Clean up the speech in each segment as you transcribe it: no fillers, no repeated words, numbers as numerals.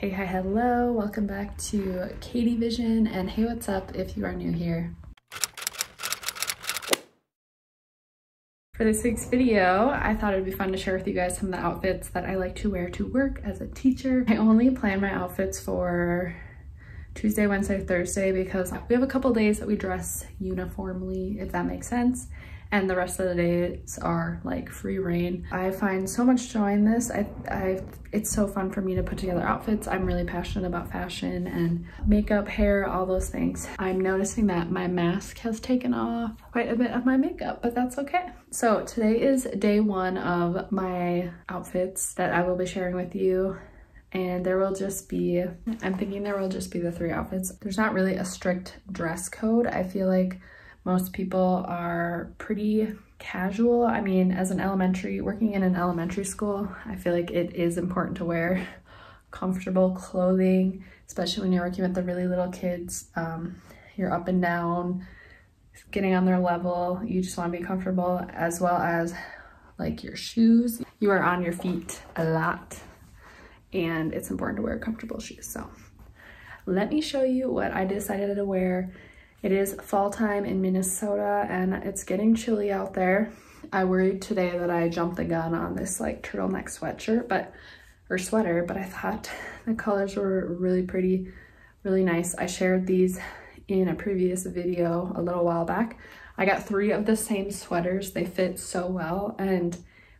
Hey, hi, hello. Welcome back to Katie Vision, and hey, what's up if you are new here. For this week's video, I thought it'd be fun to share with you guys some of the outfits that I like to wear to work as a teacher. I only plan my outfits for Tuesday, Wednesday, Thursday because we have a couple days that we dress uniformly, if that makes sense, and the rest of the days are like free reign. I find so much joy in this. It's so fun for me to put together outfits. I'm really passionate about fashion and makeup, hair, all those things. I'm noticing that my mask has taken off quite a bit of my makeup, but that's okay. So today is day one of my outfits that I will be sharing with you. And I'm thinking there will just be the three outfits. There's not really a strict dress code. I feel like most people are pretty casual. I mean, as an working in an elementary school, I feel like it is important to wear comfortable clothing, especially when you're working with the really little kids. You're up and down, getting on their level. You just want to be comfortable, as well as like your shoes. You are on your feet a lot, and it's important to wear comfortable shoes. So let me show you what I decided to wear. It is fall time in Minnesota and it's getting chilly out there. I worried today that I jumped the gun on this like turtleneck sweatshirt, or sweater, but I thought the colors were really pretty, really nice. I shared these in a previous video a little while back. I got three of the same sweaters. They fit so well,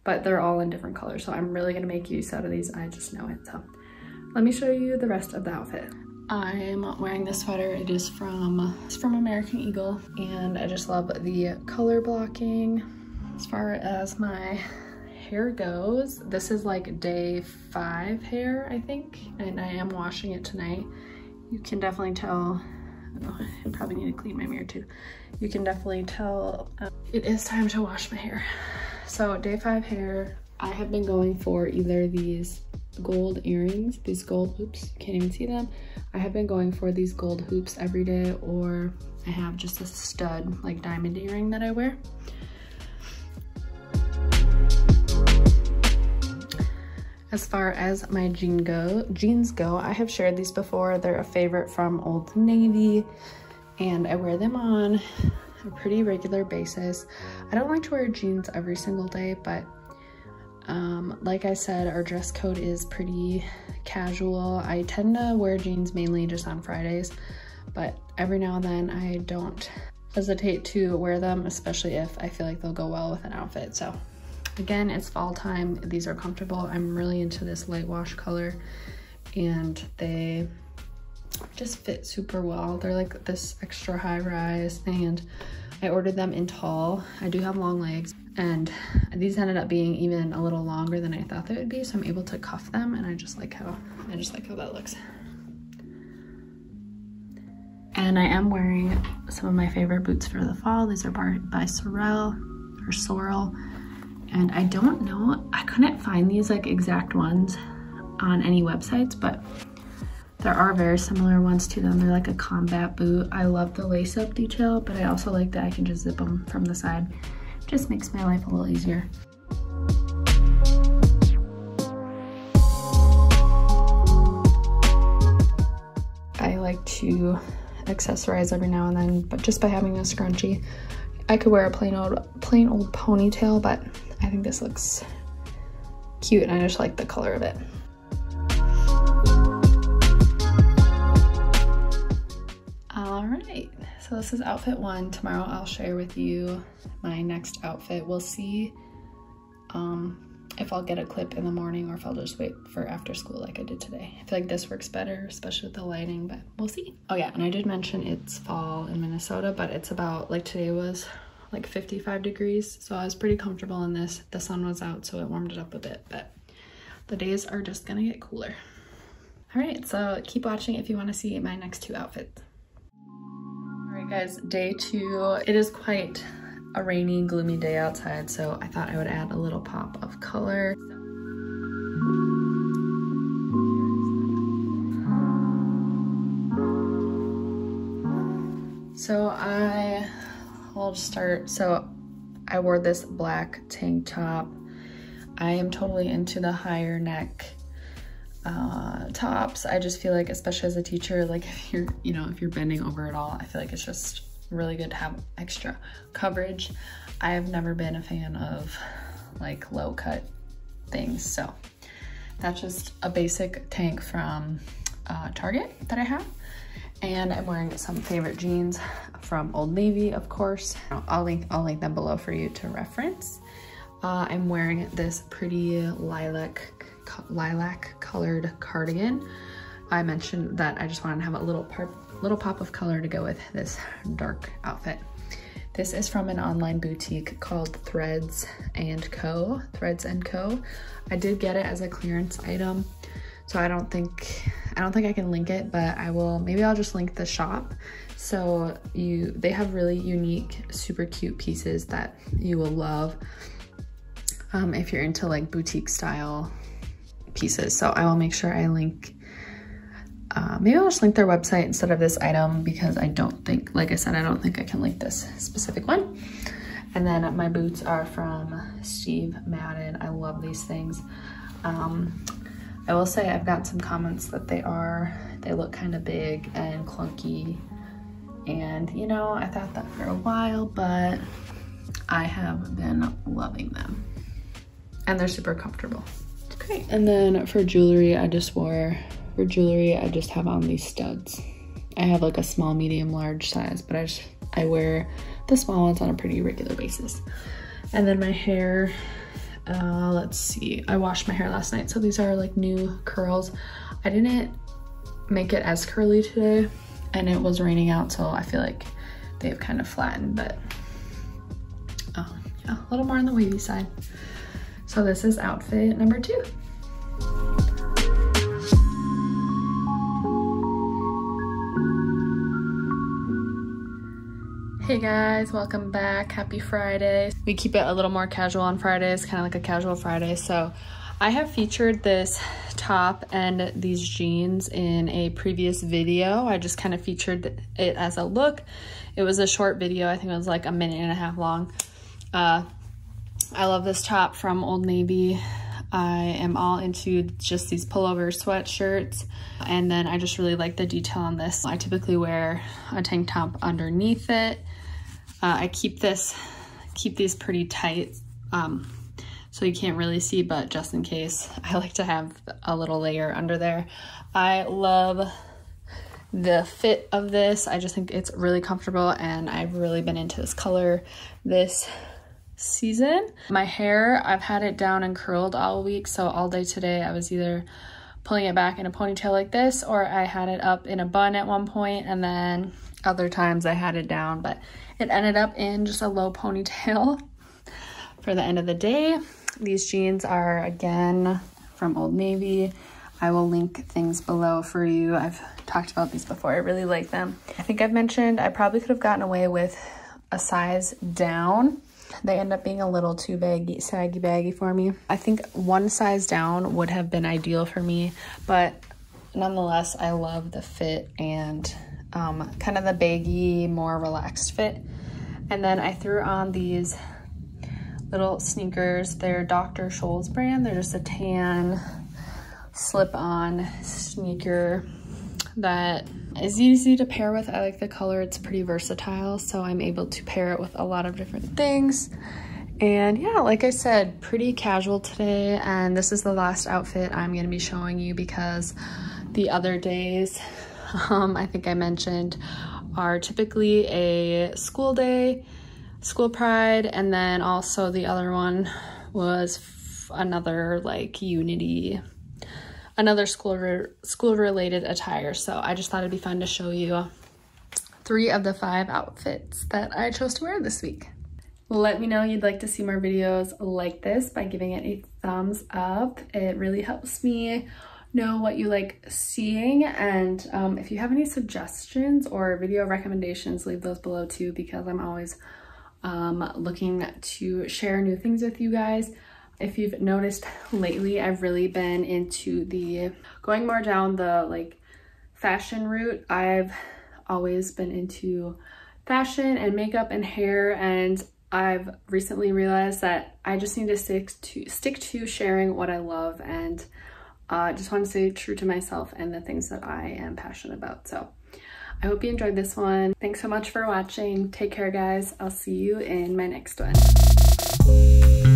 but they're all in different colors, so I'm really gonna make use out of these. I just know it. So let me show you the rest of the outfit. I'm wearing this sweater. It's from American Eagle, and I just love the color blocking. As far as my hair goes, this is like day 5 hair, I think, and I am washing it tonight. You can definitely tell. Oh, I probably need to clean my mirror too. You can definitely tell it is time to wash my hair. So day 5 hair, I have been going for either these gold earrings, these gold hoops, can't even see them. I have been going for these gold hoops every day, or I have just a stud, like diamond earring that I wear. As far as my jeans go, I have shared these before. They're a favorite from Old Navy, and I wear them on a pretty regular basis. I don't like to wear jeans every single day, but like I said, our dress code is pretty casual. I tend to wear jeans mainly just on Fridays, but every now and then I don't hesitate to wear them, especially if I feel like they'll go well with an outfit. So again, it's fall time. These are comfortable. I'm really into this light wash color, and they just fit super well. They're like this extra high rise, and I ordered them in tall. I do have long legs, and these ended up being even a little longer than I thought they would be, so I'm able to cuff them, and I just like how that looks. And I am wearing some of my favorite boots for the fall. These are by Sorel, and I don't know, I couldn't find these like exact ones on any websites, but there are very similar ones to them. They're like a combat boot. I love the lace-up detail, but I also like that I can just zip them from the side. It just makes my life a little easier. I like to accessorize every now and then, but just by having a scrunchie. I could wear a plain old ponytail, but I think this looks cute, and I just like the color of it. Alright, so this is outfit one. Tomorrow I'll share with you my next outfit. We'll see if I'll get a clip in the morning or if I'll just wait for after school like I did today. I feel like this works better, especially with the lighting, but we'll see. Oh yeah, and I did mention it's fall in Minnesota, but it's about, like today was like 55 degrees, so I was pretty comfortable in this. The sun was out, so it warmed it up a bit, but the days are just gonna get cooler. Alright, so keep watching if you want to see my next two outfits. Guys, day 2. It is quite a rainy, gloomy day outside, so I thought I would add a little pop of color. So I wore this black tank top. I am totally into the higher neck tops. I just feel like, especially as a teacher, like if you're, you know, if you're bending over at all, I feel like it's just really good to have extra coverage. I have never been a fan of like low cut things. So that's just a basic tank from Target that I have. And I'm wearing some favorite jeans from Old Navy, of course. I'll link them below for you to reference. I'm wearing this pretty lilac colored cardigan. I mentioned that I just wanted to have a little pop of color to go with this dark outfit. This is from an online boutique called Threads and Co. I did get it as a clearance item, so I don't think I can link it, but I will, maybe I'll just link the shop. So they have really unique, super cute pieces that you will love if you're into like boutique style pieces. So I will make sure I link, maybe I'll just link their website instead of this item, because I don't think, like I said, I don't think I can link this specific one. And then my boots are from Steve Madden. I love these things. I will say I've got some comments that they look kind of big and clunky, and you know, I thought that for a while, but I have been loving them and they're super comfortable. Okay, and then for jewelry, I just have on these studs. I have like a small, medium, large size, but I wear the small ones on a pretty regular basis. And then my hair, let's see, I washed my hair last night, so these are like new curls. I didn't make it as curly today, and it was raining out, so I feel like they've kind of flattened, but yeah, a little more on the wavy side. So this is outfit number 2. Hey guys, welcome back. Happy Friday. We keep it a little more casual on Fridays, kind of like a casual Friday. So I have featured this top and these jeans in a previous video. I just kind of featured it as a look. It was a short video. I think it was like a minute and a half long. I love this top from Old Navy. I am all into just these pullover sweatshirts, and then I just really like the detail on this. I typically wear a tank top underneath it. I keep these pretty tight, so you can't really see, but just in case, I like to have a little layer under there. I love the fit of this. I just think it's really comfortable, and I've really been into this color this season. My hair, I've had it down and curled all week, so all day today I was either pulling it back in a ponytail like this, or I had it up in a bun at one point, and then other times I had it down, but it ended up in just a low ponytail for the end of the day. These jeans are again from Old Navy. I will link things below for you. I've talked about these before. I really like them. I think I've mentioned I probably could have gotten away with a size down. They end up being a little too baggy, baggy for me. I think one size down would have been ideal for me, but nonetheless, I love the fit and kind of the baggy, more relaxed fit. And then I threw on these little sneakers. They're Dr. Scholl's brand. They're just a tan slip-on sneaker that is easy to pair with. I like the color, it's pretty versatile, so I'm able to pair it with a lot of different things. And yeah, like I said, pretty casual today, and this is the last outfit I'm going to be showing you, because the other days, I think I mentioned, are typically a school day, school pride, and then also the other one was another like unity, another school-related attire. So I just thought it'd be fun to show you 3 of the 5 outfits that I chose to wear this week. Let me know you'd like to see more videos like this by giving it a thumbs up. It really helps me know what you like seeing, and if you have any suggestions or video recommendations, leave those below too, because I'm always looking to share new things with you guys. If you've noticed lately, I've really been into going more down the like fashion route. I've always been into fashion and makeup and hair, and I've recently realized that I just need to stick to sharing what I love and Just want to stay true to myself and the things that I am passionate about. So I hope you enjoyed this one. Thanks so much for watching. Take care, guys. I'll see you in my next one.